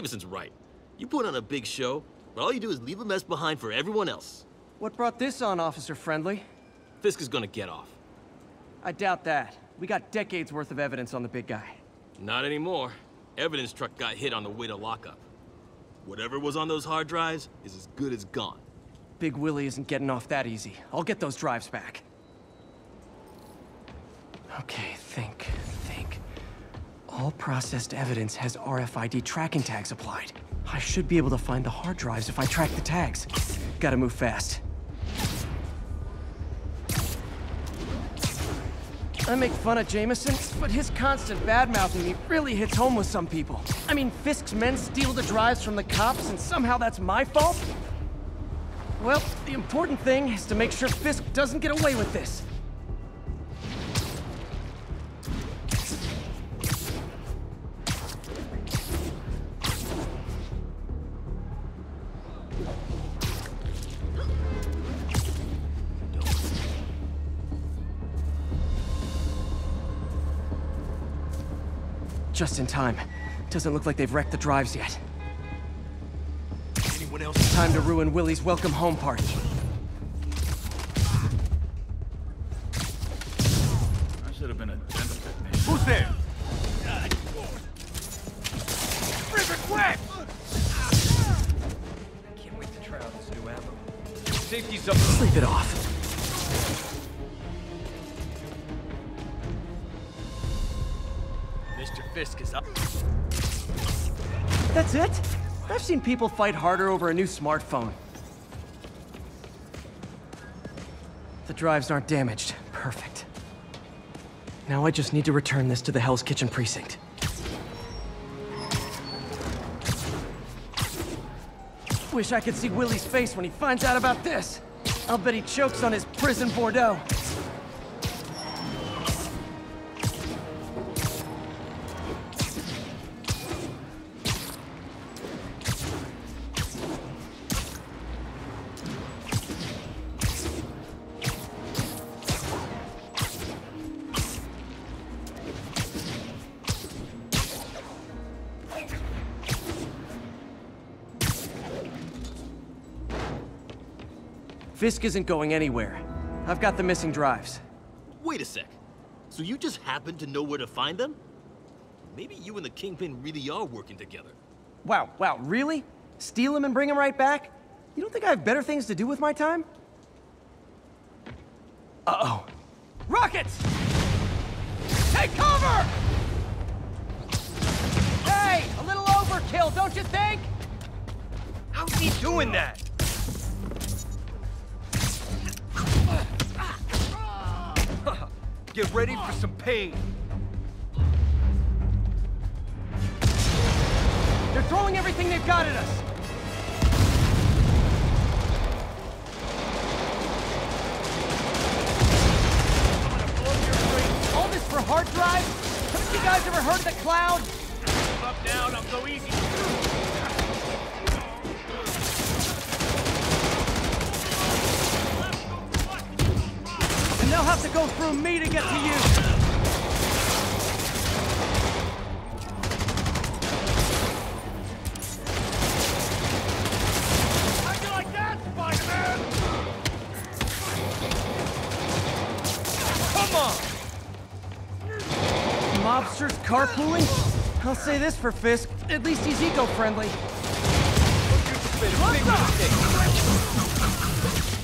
Jameson's right. You put on a big show, but all you do is leave a mess behind for everyone else. What brought this on, Officer Friendly? Fisk is gonna get off. I doubt that. We got decades worth of evidence on the big guy. Not anymore. Evidence truck got hit on the way to lockup. Whatever was on those hard drives is as good as gone. Big Willie isn't getting off that easy. I'll get those drives back. Okay, think. All processed evidence has RFID tracking tags applied. I should be able to find the hard drives if I track the tags. Gotta move fast. I make fun of Jameson, but his constant bad-mouthing me really hits home with some people. I mean, Fisk's men steal the drives from the cops, and somehow that's my fault? Well, the important thing is to make sure Fisk doesn't get away with this. Just in time. Doesn't look like they've wrecked the drives yet. Anyone else? Time to ruin Willie's welcome home party. I should have been a gentleman. Who's there? River, quick! I can't wait to try out this new ammo. Safety's up. Sleep it off. Fisk is up. That's it? I've seen people fight harder over a new smartphone. The drives aren't damaged. Perfect. Now I just need to return this to the Hell's Kitchen precinct. Wish I could see Willie's face when he finds out about this. I'll bet he chokes on his prison Bordeaux. Fisk isn't going anywhere. I've got the missing drives. Wait a sec. So you just happen to know where to find them? Maybe you and the Kingpin really are working together. Wow, really? Steal them and bring them right back? You don't think I have better things to do with my time? Uh-oh. Rockets! Take cover! Hey, a little overkill, don't you think? How's he doing that? Get ready for some pain. They're throwing everything they've got at us. All this for hard drive? Haven't you guys ever heard of the cloud? Up, down, I'm so easy. They'll have to go through me to get to you. How'd you like that, Spider-Man? Come on! Mobsters carpooling? I'll say this for Fisk. At least he's eco-friendly.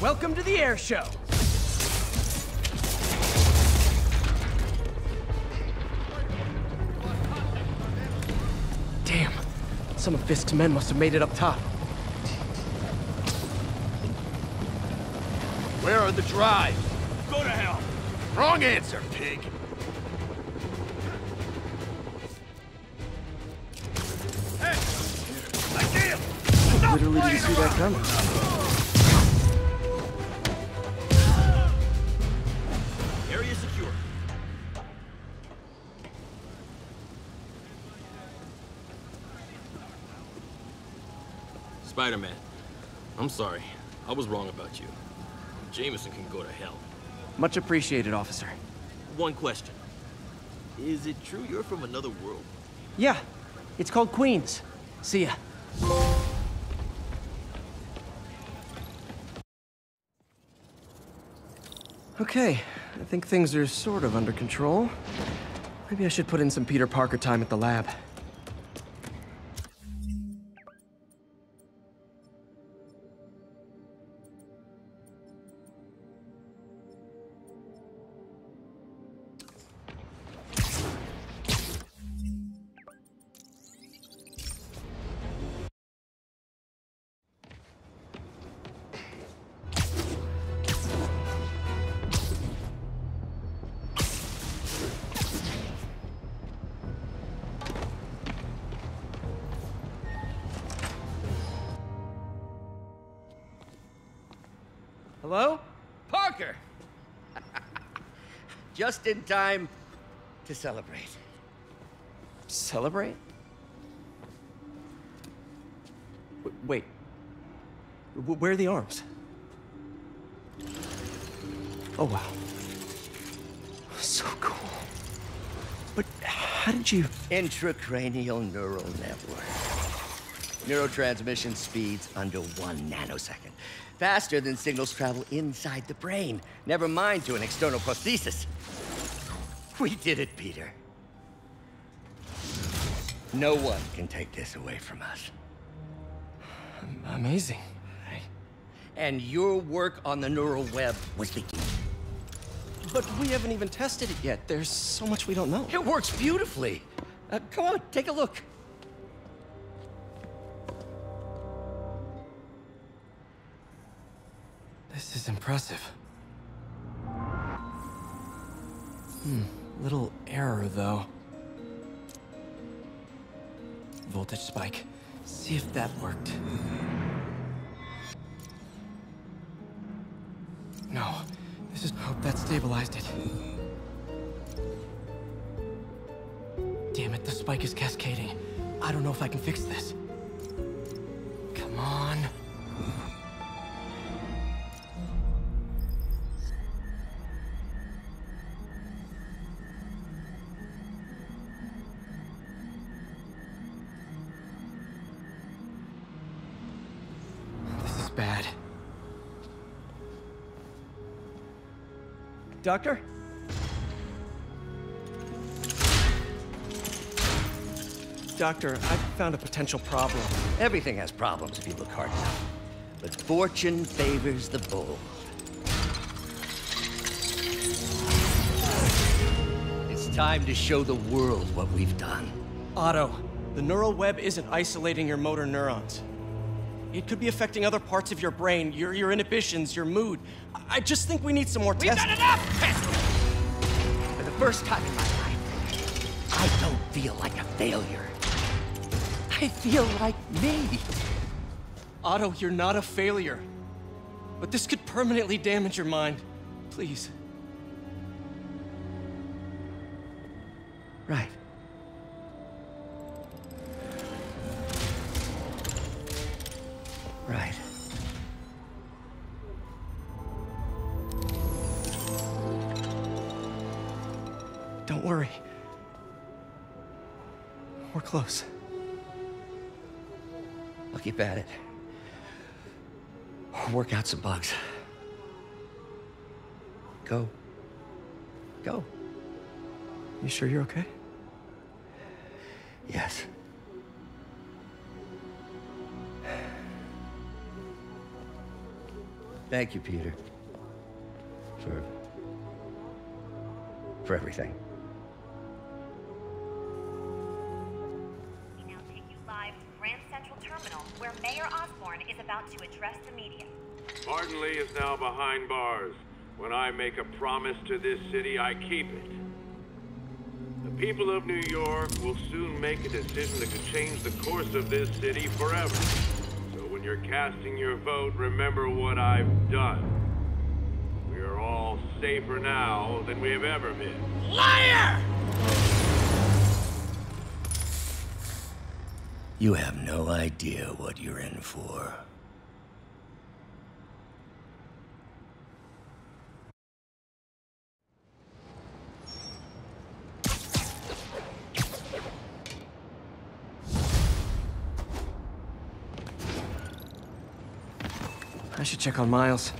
Welcome to the air show. Some of Fisk's men must have made it up top. Where are the drives? Go to hell! Wrong answer, pig! Hey! I can't! I literally didn't see that coming. Area secure. Spider-Man, I'm sorry. I was wrong about you. Jameson can go to hell. Much appreciated, officer. One question. Is it true you're from another world? Yeah. It's called Queens. See ya. Okay, I think things are sort of under control. Maybe I should put in some Peter Parker time at the lab. Hello? Parker! Just in time to celebrate. Celebrate? Wait. Where are the arms? Oh, wow. So cool. But how did you... Intracranial neural network. Neurotransmission speeds under 1 nanosecond. Faster than signals travel inside the brain. Never mind to an external prosthesis. We did it, Peter. No one can take this away from us. Amazing. Right? And your work on the neural web was the key. But we haven't even tested it yet. There's so much we don't know. It works beautifully. Come on, take a look. This is impressive. Little error, though. Voltage spike. See if that worked. No. This is... hope that stabilized it. Damn it, the spike is cascading. I don't know if I can fix this. Come on. Doctor? Doctor, I've found a potential problem. Everything has problems if you look hard enough. But fortune favors the bold. It's time to show the world what we've done. Otto, the neural web isn't isolating your motor neurons. It could be affecting other parts of your brain, your inhibitions, your mood. I just think we need some more tests. We've done enough tests! For the first time in my life, I don't feel like a failure. I feel like me. Otto, you're not a failure. But this could permanently damage your mind. Please. Right. Right. Don't worry. We're close. I'll keep at it. Or work out some bugs. Go. Go. You sure you're okay? Yes. Thank you, Peter, for everything. We now take you live from Grand Central Terminal, where Mayor Osborne is about to address the media. Martin Lee is now behind bars. When I make a promise to this city, I keep it. The people of New York will soon make a decision that could change the course of this city forever. You're casting your vote, remember what I've done. We are all safer now than we have ever been. Liar! You have no idea what you're in for. should check on Miles.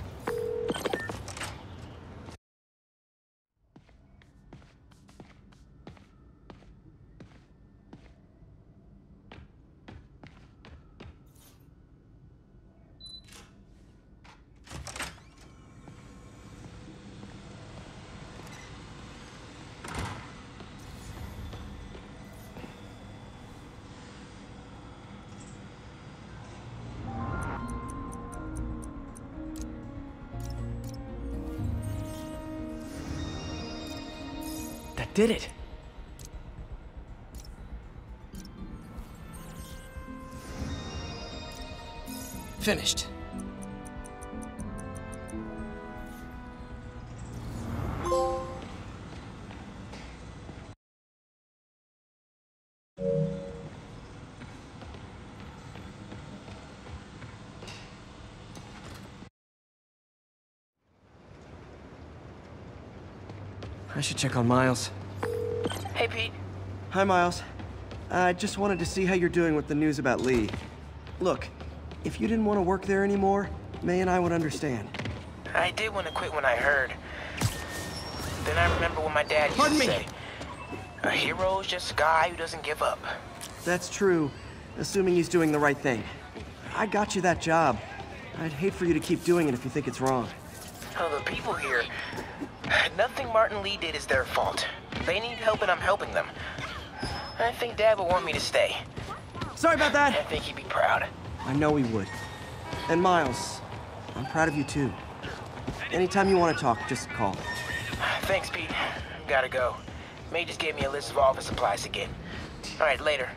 Did it. Finished. I should check on Miles. Hey, Pete. Hi, Miles. I just wanted to see how you're doing with the news about Lee. Look, if you didn't want to work there anymore, May and I would understand. I did want to quit when I heard. Then I remember what my dad used to say. A hero's just a guy who doesn't give up. That's true, assuming he's doing the right thing. I got you that job. I'd hate for you to keep doing it if you think it's wrong. Oh, the people here. Nothing Martin Lee did is their fault. They need help and I'm helping them. I think Dad would want me to stay. Sorry about that. I think he'd be proud. I know he would. And Miles, I'm proud of you too. Anytime you want to talk, just call. Thanks, Pete. Gotta go. May just gave me a list of all the supplies again. All right, later.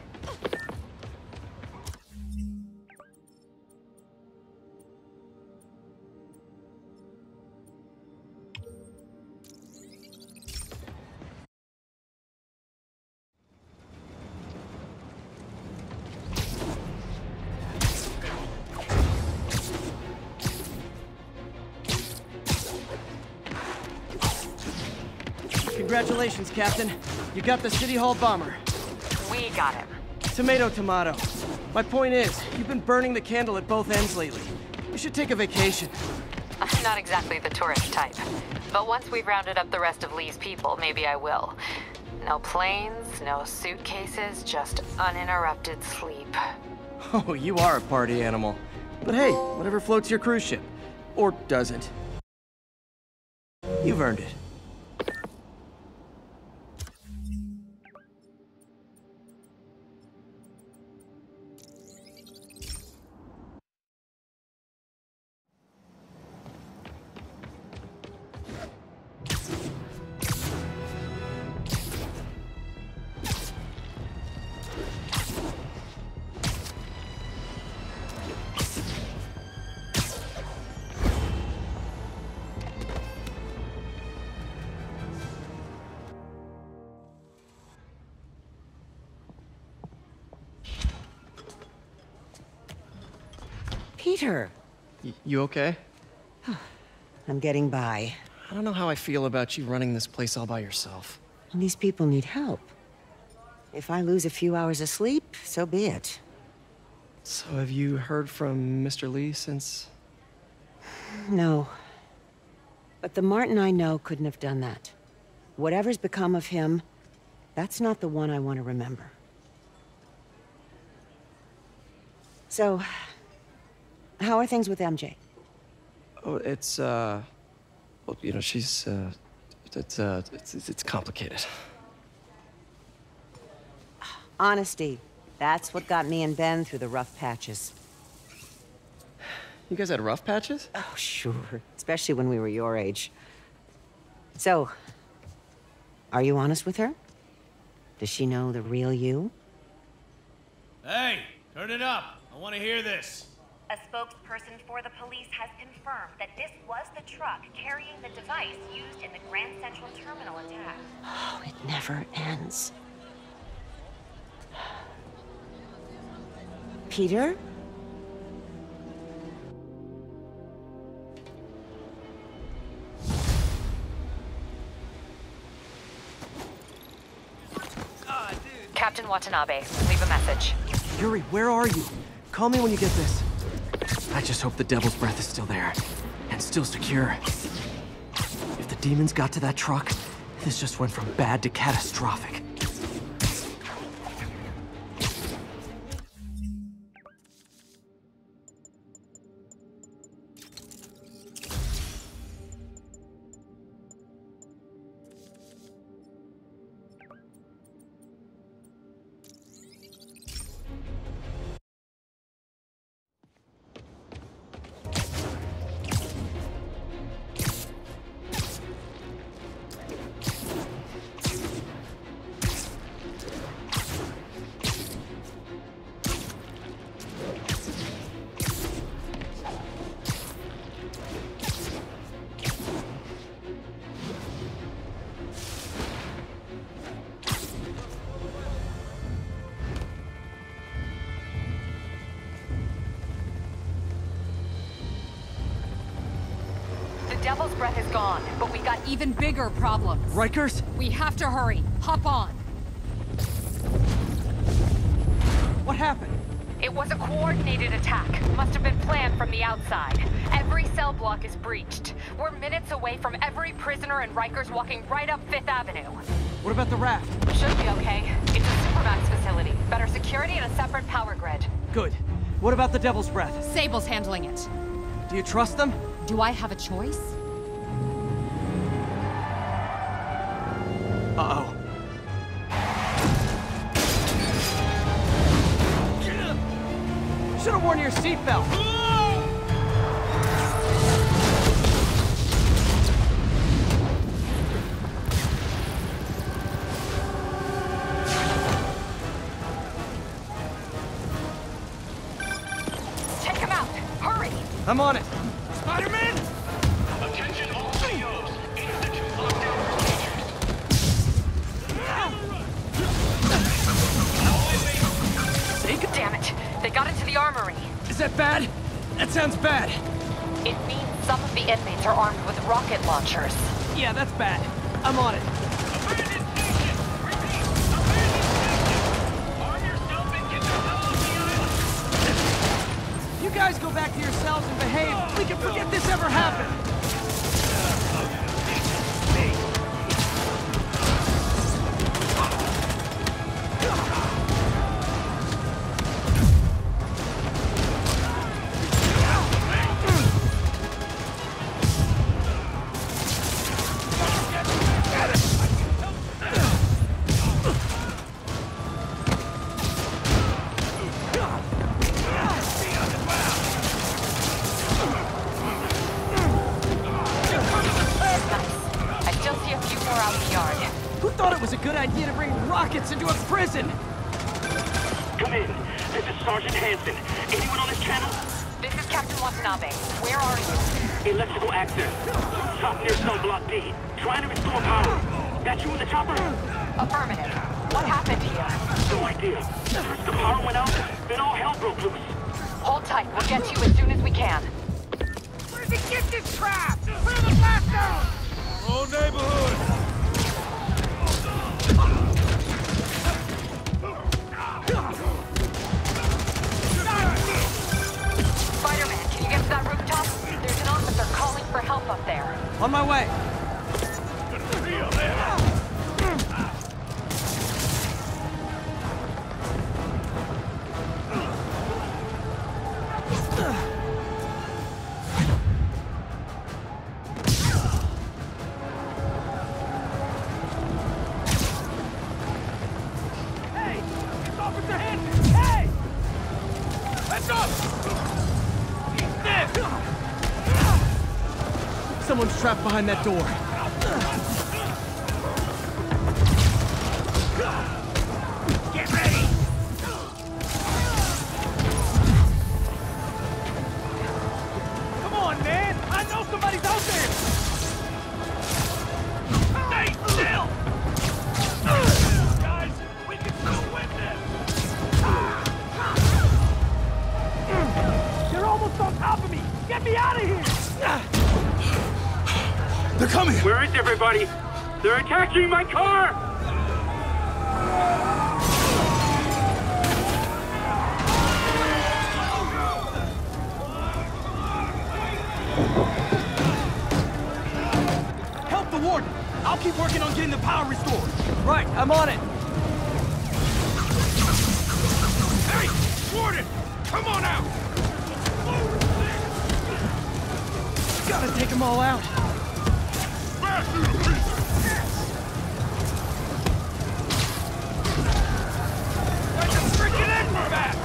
Congratulations, Captain. You got the City Hall bomber. We got him. Tomato, tomato. My point is, you've been burning the candle at both ends lately. You should take a vacation. I'm not exactly the tourist type. But once we've rounded up the rest of Lee's people, maybe I will. No planes, no suitcases, just uninterrupted sleep. Oh, you are a party animal. But hey, whatever floats your cruise ship. Or doesn't. You've earned it. Peter! You okay? I'm getting by. I don't know how I feel about you running this place all by yourself. And these people need help. If I lose a few hours of sleep, so be it. So have you heard from Mr. Lee since? No. But the Martin I know couldn't have done that. Whatever's become of him, that's not the one I want to remember. So, how are things with MJ? Oh, it's, well, you know, she's, it's complicated. Honesty. That's what got me and Ben through the rough patches. You guys had rough patches? Oh, sure. Especially when we were your age. So, are you honest with her? Does she know the real you? Hey, turn it up. I want to hear this. A spokesperson for the police has confirmed that this was the truck carrying the device used in the Grand Central Terminal attack. Oh, it never ends. Peter? Captain Watanabe, leave a message. Yuri, where are you? Call me when you get this. I just hope the Devil's Breath is still there, and still secure. If the demons got to that truck, this just went from bad to catastrophic. Devil's Breath is gone, but we got even bigger problems. Rikers? We have to hurry. Hop on. What happened? It was a coordinated attack. Must have been planned from the outside. Every cell block is breached. We're minutes away from every prisoner and Rikers walking right up Fifth Avenue. What about the raft? Should be okay. It's a supermax facility. Better security and a separate power grid. Good. What about the Devil's Breath? Sable's handling it. Do you trust them? Do I have a choice? Uh-oh. Should have worn your seatbelt. Take him out. Hurry. I'm on it. Spider-Man! Attention all CEOs. Institute lockdown procedures. Damn it. They got into the armory. Is that bad? That sounds bad. It means some of the inmates are armed with rocket launchers. Yeah, that's bad. I'm on it. You guys go back to yourselves and behave. We can forget this ever happened. Someone's trapped behind that door. Get ready! Come on, man! I know somebody's out there! Stay still! Guys, we can still win this! They're almost on top of me! Get me out of here! They're coming! Where is everybody? They're attacking my car! keep working on getting the power restored. Right, I'm on it. Hey, Warden, come on out. Gotta take them all out. Back through the pieces. Yes. Where's the freaking end back?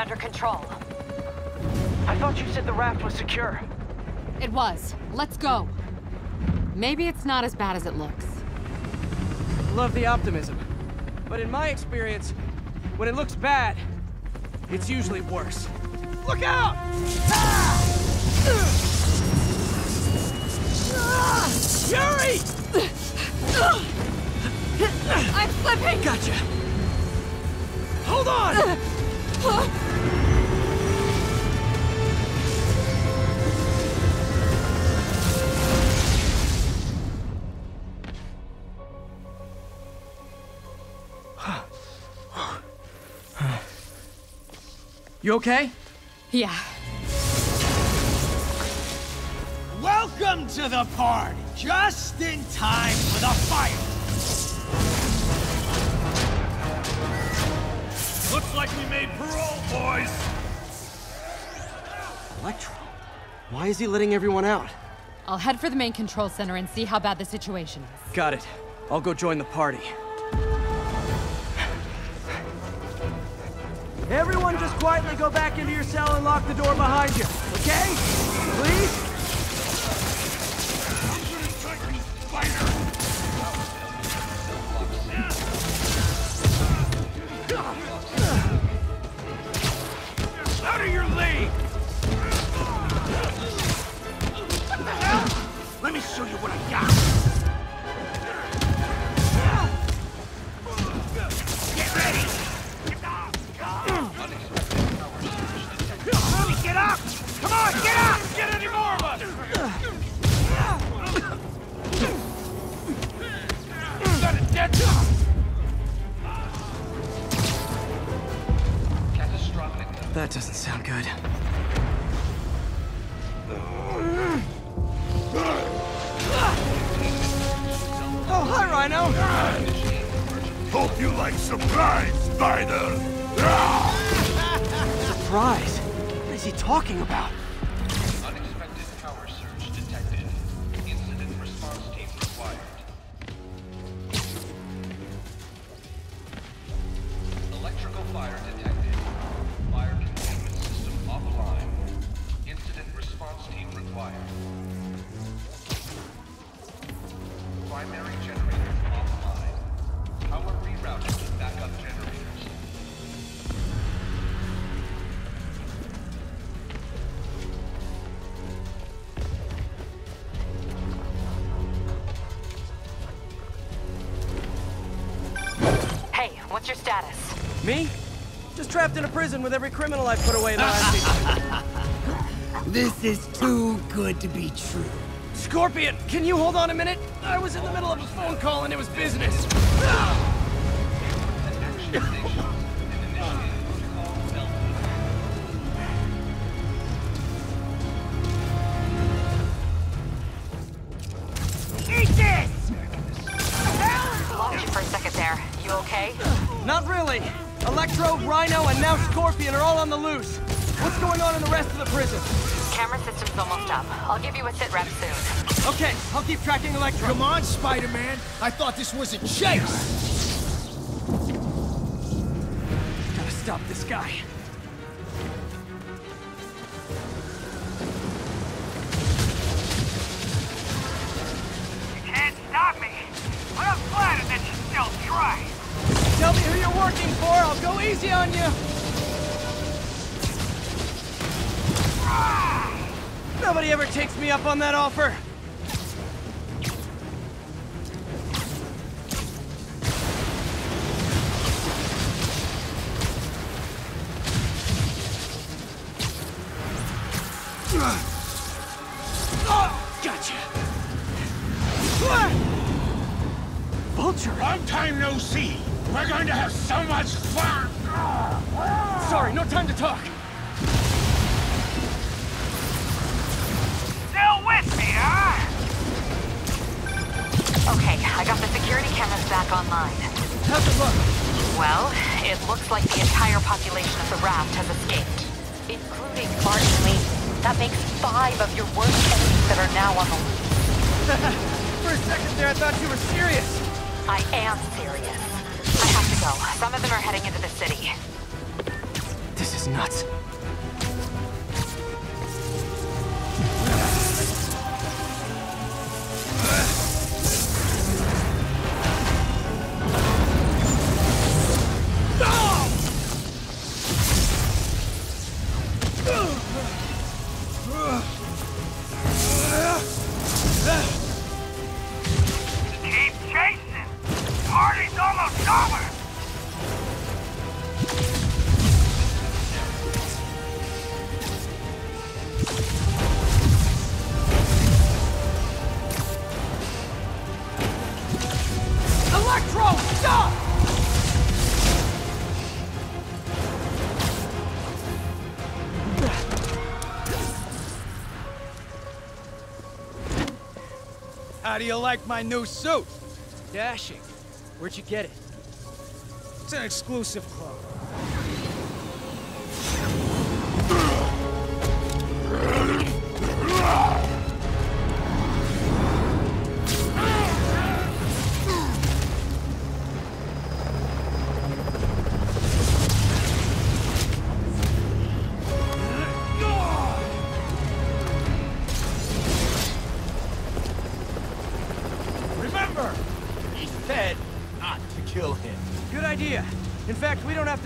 Under control. I thought you said the raft was secure. It was. Let's go. Maybe it's not as bad as it looks. Love the optimism. But in my experience, when it looks bad, it's usually worse. Look out! Ah! Ah! Yuri! I'm slipping! Gotcha! Hold on! Huh? You okay? Yeah. Welcome to the party! Just in time for the fight! Looks like we made parole, boys! Electro? Why is he letting everyone out? I'll head for the main control center and see how bad the situation is. Got it. I'll go join the party. Everyone just quietly go back into your cell and lock the door behind you, okay? Please? I'm gonna tighten this spider! Out of your league! What the hell? Let me show you what I got! Come on, get out! Don't get any more of us! Is that a dead dog? Catastrophic. That doesn't sound good. Oh, hi, Rhino! Hope you like surprise, Spider! Surprise? What is he talking about? Unexpected power surge detected. Incident response team required. Electrical fire detected. Fire containment system offline. Incident response team required. Primary generator offline. Power rerouted. status? Me? Just trapped in a prison with every criminal I've put away in the last week. This is too good to be true. Scorpion, can you hold on a minute? I was in the middle of a phone call and it was business. Eat this! Lost you for a second there. You okay? Not really. Electro, Rhino, and now Scorpion are all on the loose. What's going on in the rest of the prison? Camera system's almost up. I'll give you a sit rep soon. Okay, I'll keep tracking Electro. Come on, Spider-Man. I thought this was a chase. Gotta stop this guy. You can't stop me, but I'm flattered that you still try. Tell me who you're working for, I'll go easy on you! Ah! Nobody ever takes me up on that offer! Gotcha! Vulture! Long time no see! We're going to have so much fun! Sorry, no time to talk! Still with me, huh? Okay, I got the security cameras back online. How's it look? Well, it looks like the entire population of the raft has escaped. Including Martin Lee. That makes 5 of your worst enemies that are now on the loose. For a second there, I thought you were serious. I am serious. I have to go. Some of them are heading into the city. This is nuts. How do you like my new suit? Dashing. Where'd you get it? It's an exclusive club.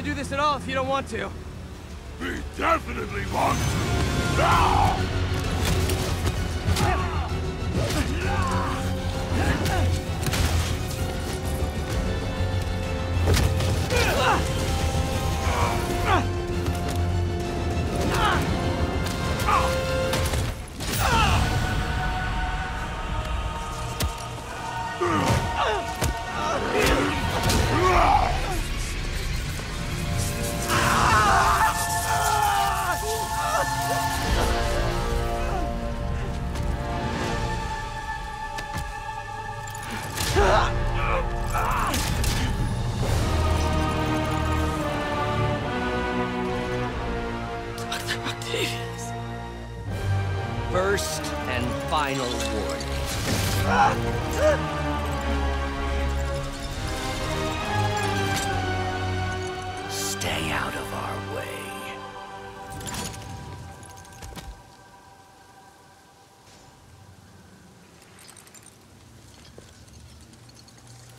Do this at all if you don't want to. We definitely want to. Now!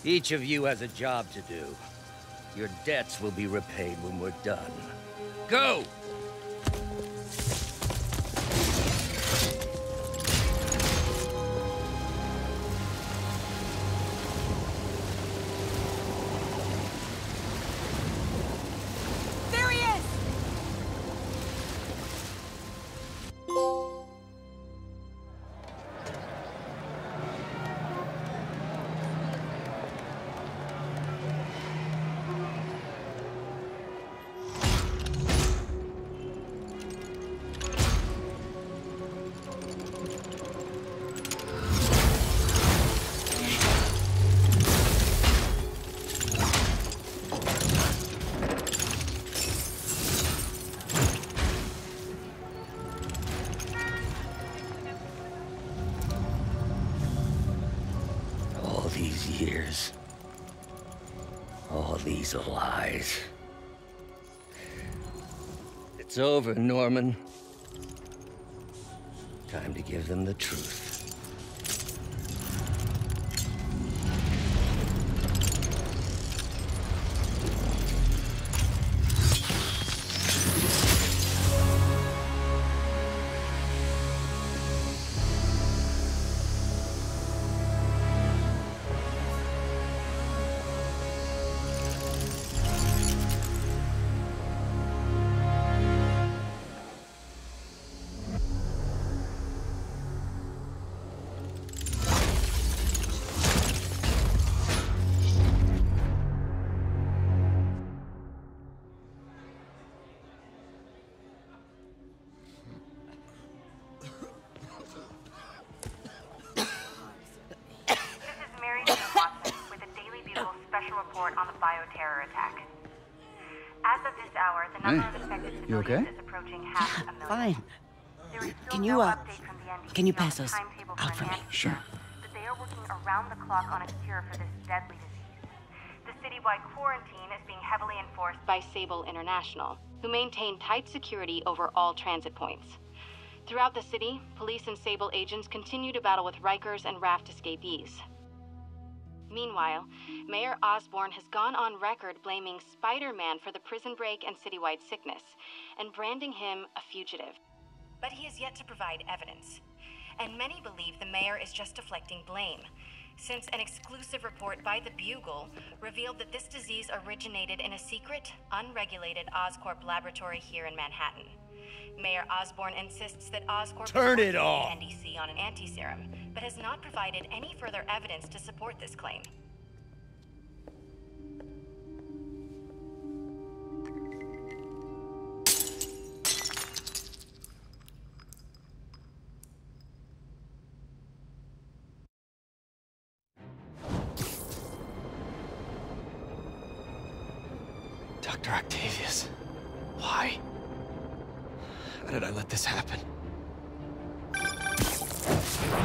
Each of you has a job to do. Your debts will be repaid when we're done. Go! years. All these lies. It's over, Norman. Time to give them the truth. You okay? Yeah, fine. Can you pass those out for me? Sure. But they are working around the clock on a cure for this deadly disease. The citywide quarantine is being heavily enforced by Sable International, who maintain tight security over all transit points. Throughout the city, police and Sable agents continue to battle with Rikers and raft escapees. Meanwhile, Mayor Osborne has gone on record blaming Spider-Man for the prison break and citywide sickness, and branding him a fugitive. But he has yet to provide evidence, and many believe the mayor is just deflecting blame, since an exclusive report by the Bugle revealed that this disease originated in a secret, unregulated Oscorp laboratory here in Manhattan. Mayor Osborne insists that Oscorp turned it off NDC on an anti-serum, but has not provided any further evidence to support this claim. Dr. Octavius, why? How did I let this happen?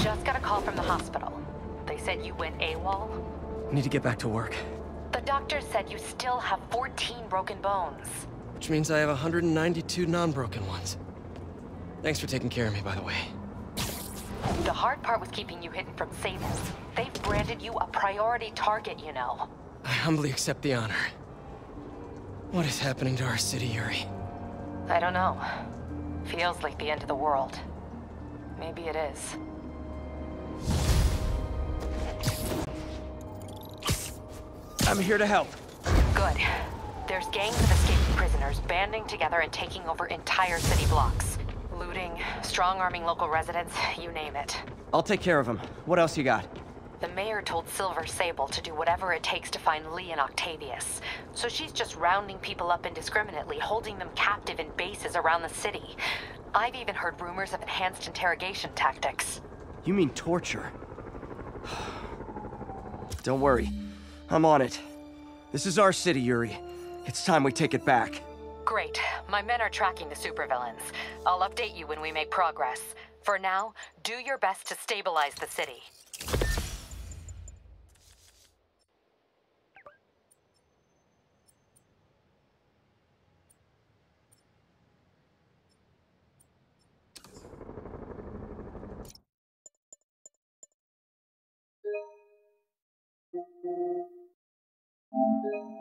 Just got a call from the hospital. They said you went AWOL. Need to get back to work. The doctor said you still have 14 broken bones. Which means I have 192 non-broken ones. Thanks for taking care of me, by the way. The hard part was keeping you hidden from Sables. They've branded you a priority target, you know. I humbly accept the honor. What is happening to our city, Yuri? I don't know. Feels like the end of the world. Maybe it is. I'm here to help. Good. There's gangs of escaped prisoners banding together and taking over entire city blocks. Looting, strong-arming local residents, you name it. I'll take care of them. What else you got? The mayor told Silver Sable to do whatever it takes to find Lee and Octavius. So she's just rounding people up indiscriminately, holding them captive in bases around the city. I've even heard rumors of enhanced interrogation tactics. You mean torture? Don't worry. I'm on it. This is our city, Yuri. It's time we take it back. Great. My men are tracking the supervillains. I'll update you when we make progress. For now, do your best to stabilize the city. Thank you.